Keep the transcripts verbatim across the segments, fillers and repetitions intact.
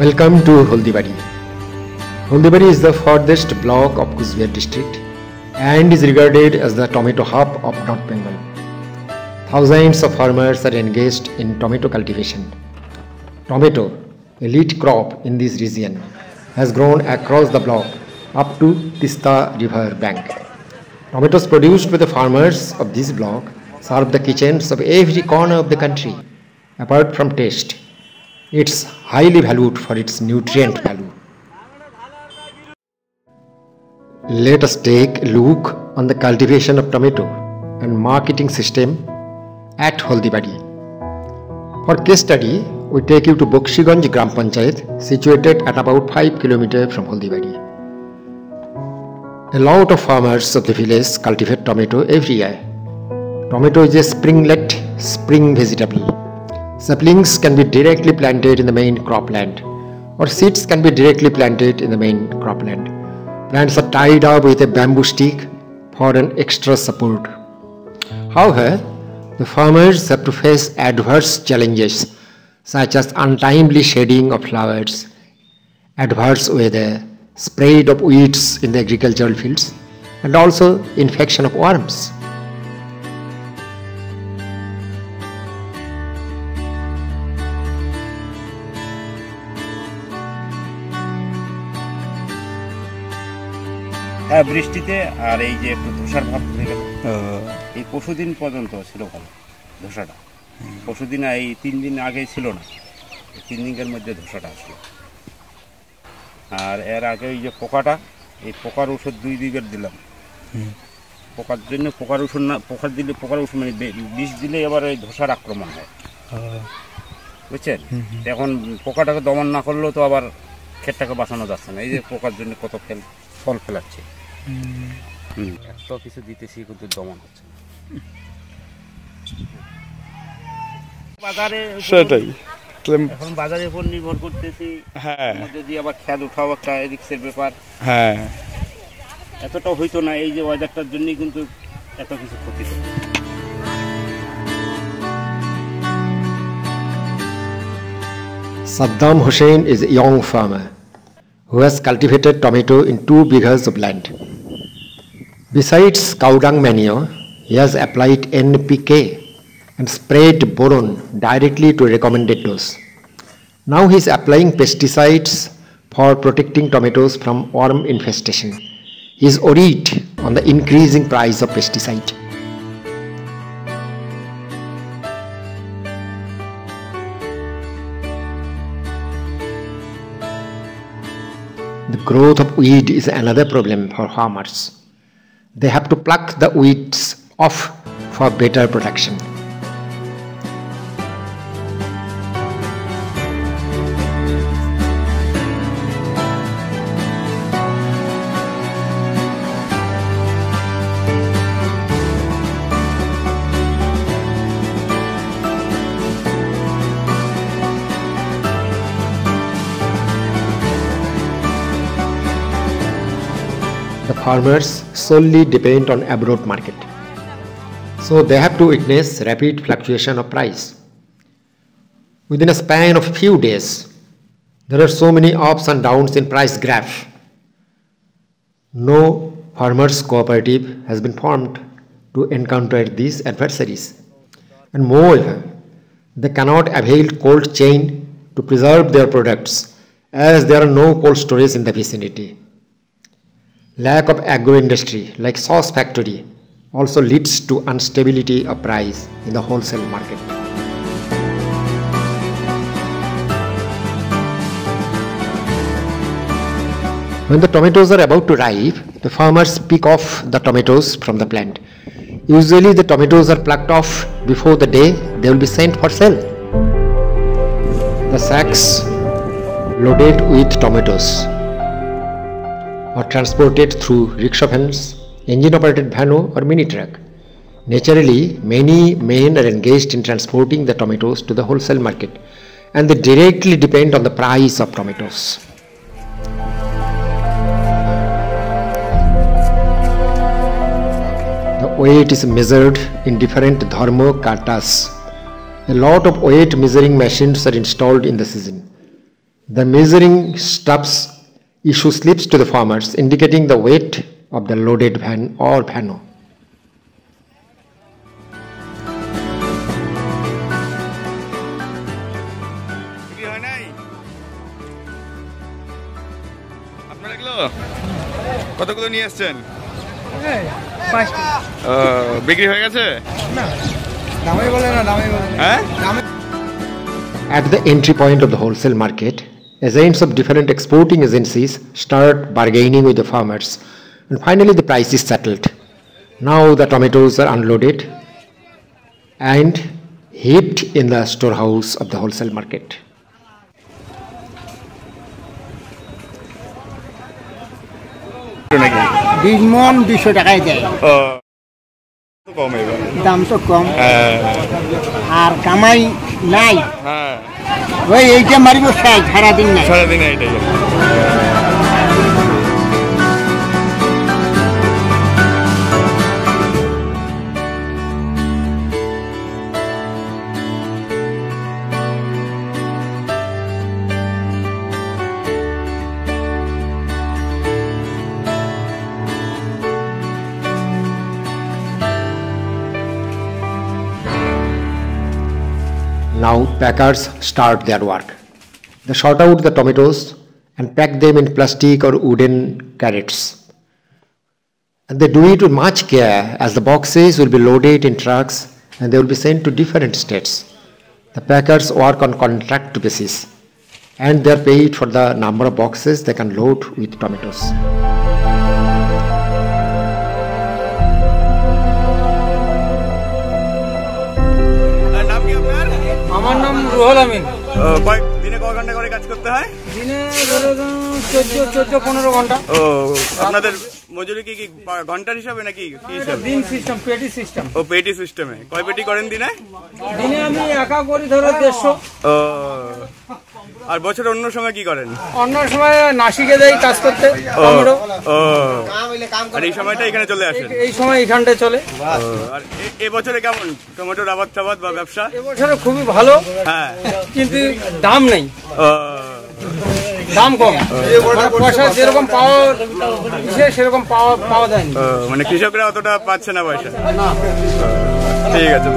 Welcome to Haldibari. Haldibari is the farthest block of Coochbehar district and is regarded as the tomato hub of North Bengal. Thousands of farmers are engaged in tomato cultivation. Tomato, elite crop in this region, has grown across the block up to Tista river bank. Tomatoes produced by the farmers of this block serve the kitchens of every corner of the country. Apart from taste, it's highly valued for its nutrient value. Let us take a look on the cultivation of tomato and marketing system at Haldibari. For case study, we take you to Bokshi Ganji Gram Panchayat, situated at about five kilometers from Haldibari. A lot of farmers of the village cultivate tomato every year. Tomato is a springlet spring vegetable. Saplings can be directly planted in the main cropland, or seeds can be directly planted in the main cropland. Plants are tied up with a bamboo stick for an extra support. However, the farmers have to face adverse challenges such as untimely shedding of flowers, adverse weather, spread of weeds in the agricultural fields, and also infection of worms. হ্যাঁ, বৃষ্টিতে আর এই যে একটু ধসার ভাব ধরে গেল, এই পরশুদিন পর্যন্ত ছিল ভালো ধসাটা। পরশুদিন এই তিন দিন আগে ছিল না, তিন দিনের মধ্যে ধসাটা আসলো। আর এর আগে ওই যে পোকাটা, এই পোকার ওষুধ দুই দিকের দিলাম। পোকার জন্য পোকার ওষুধ না, পোকার দিলে পোকার ওষুধ মানে বিষ দিলে এবার ওই ধসার আক্রমণ হয়, বুঝছেন? এখন পোকাটাকে দমন না করলেও তো আবার ক্ষেতটাকে বাঁচানো যাচ্ছে না। এই যে পোকার জন্য কত ফেল ফল ফেলাচ্ছে, এত কিছু দিতেছি কিন্তু দমন হচ্ছে না। বাজারে সেটাই এখন বাজারের উপর নির্ভর করতেছি। হ্যাঁ, যদি আবার খেদ উঠাও একটা রিস্কের ব্যাপার। হ্যাঁ, এতটা হইতো না এই যে ওয়েদারটার জন্য, কিন্তু এত কিছু ক্ষতি হচ্ছে। Saddam Hussein is a young farmer who has cultivated tomato in two bighas of land. Besides cow dung manure, he has applied N P K and sprayed boron directly to a recommended dose. Now he is applying pesticides for protecting tomatoes from worm infestation. He is worried on the increasing price of pesticide. The growth of weed is another problem for farmers. They have to pluck the weeds off for better production. The farmers solely depend on abroad market, so they have to witness rapid fluctuation of price. Within a span of few days, there are so many ups and downs in price graph. No farmers cooperative has been formed to encounter these adversaries. And moreover, they cannot avail cold chain to preserve their products as there are no cold storage in the vicinity. Lack of agro-industry like sauce factory also leads to instability of price in the wholesale market. When the tomatoes are about to ripe, the farmers pick off the tomatoes from the plant. Usually the tomatoes are plucked off before the day they will be sent for sale. The sacks loaded with tomatoes or transported through rickshaw vans, engine-operated vano or mini-truck. Naturally, many men are engaged in transporting the tomatoes to the wholesale market, and they directly depend on the price of tomatoes. The weight is measured in different dharmokatas. A lot of weight measuring machines are installed in the season. The measuring stuff's issue slips to the farmers, indicating the weight of the loaded van or panno. কত কত নিয়ে আসছেন? এই পাঁচ বিক্রি হয়ে গেছে না দামই বলে না দামই বলে হ্যাঁ দামই. At the entry point of the wholesale market, agents of different exporting agencies start bargaining with the farmers, and finally the price is settled. Now the tomatoes are unloaded and heaped in the storehouse of the wholesale market. Now packers start their work. They sort out the tomatoes and pack them in plastic or wooden carrots. And they do it with much care, as the boxes will be loaded in trucks and they will be sent to different states. The packers work on contract basis and they are paid for the number of boxes they can load with tomatoes. আর বছরের অন্য সময় কি করেন? অন্য সময় নাসিকে যাই কাজ করতে, আর এই সময়টা এখানে চলে আসেন, এই সময় এখানটায় চলে। আর এবছরে কেমন টমেটোর আবাদ টাবাদ বা ব্যবসা? এবছরে খুবই ভালো, হ্যাঁ, কিন্তু দাম নেই, দাম কম, পয়সা যেরকম পাওয়া সেরকম পাওয়া পাওয়া যায়নি, মানে কৃষকরা অতটা পাচ্ছে না পয়সা। ঠিক আছে,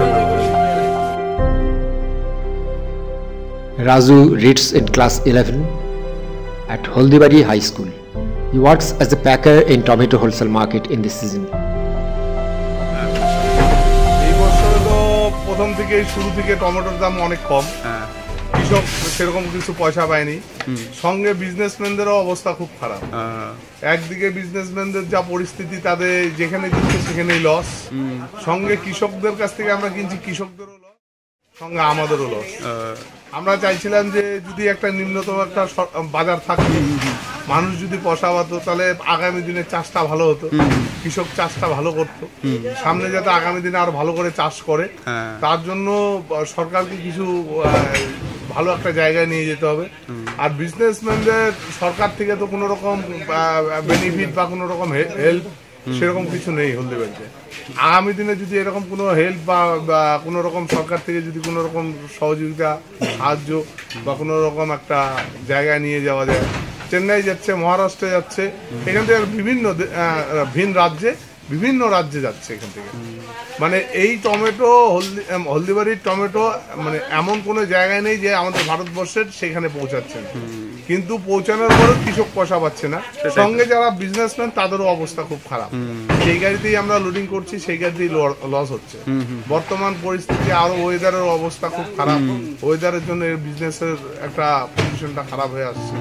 Raju reads in class eleven at Haldibari High School. He works as a packer in tomato wholesale market in this season. এই বছর তো প্রথম থেকে শুরু থেকে টমেটোর দাম অনেক কম। হ্যাঁ। কৃষক সেরকম কিছু পয়সা পায়নি। সঙ্গে বিজনেসম্যানদেরও অবস্থা খুব খারাপ। একদিকে বিজনেসম্যানদের যা পরিস্থিতি, তাদের যেখানে দিচ্ছে সেখানেই লস। সঙ্গে কৃষকদের কাছ থেকে আমরা কিনছি, কৃষকদেরও লস, সঙ্গে আমাদেরও লস। আমরা চাইছিলাম যে যদি একটা নিম্নতম একটা বাজার থাকতো, মানুষ যদি পয়সা পাতো, তাহলে আগামী দিনে চাষটা ভালো হতো, কৃষক চাষটা ভালো করতো, সামনে যাতে আগামী দিনে আরো ভালো করে চাষ করে। তার জন্য সরকারকে কিছু ভালো একটা জায়গায় নিয়ে যেতে হবে। আর বিজনেসম্যানদের সরকার থেকে তো কোনো রকম বেনিফিট বা কোনো রকম হেল্প সেরকম কিছু নেই হলদিবাড়িতে। আগামী দিনে যদি এরকম কোনো হেল্প বা কোনো রকম সরকার থেকে যদি কোনো রকম সহযোগিতা, সাহায্য বা কোনো রকম একটা জায়গায় নিয়ে যাওয়া যায়। চেন্নাই যাচ্ছে, মহারাষ্ট্রে যাচ্ছে, এখান থেকে বিভিন্ন ভিন রাজ্যে বিভিন্ন রাজ্যে যাচ্ছে এখান থেকে। মানে এই টমেটো হলদি হলদিবাড়ির টমেটো মানে এমন কোনো জায়গায় নেই যে আমাদের ভারতবর্ষের সেখানে পৌঁছাচ্ছে না, কিন্তু পৌঁছানোর পরেও কৃষক পয়সা পাচ্ছে না। সঙ্গে যারা বিজনেসম্যান তাদেরও অবস্থা খুব খারাপ। সেই গাড়িতেই আমরা লোডিং করছি, সেই গাড়িতেই লস হচ্ছে। বর্তমান পরিস্থিতি আরো ওয়েদারের অবস্থা খুব খারাপ, ওয়েদারের জন্য বিজনেসের একটা পজিশনটা খারাপ হয়ে আসছে।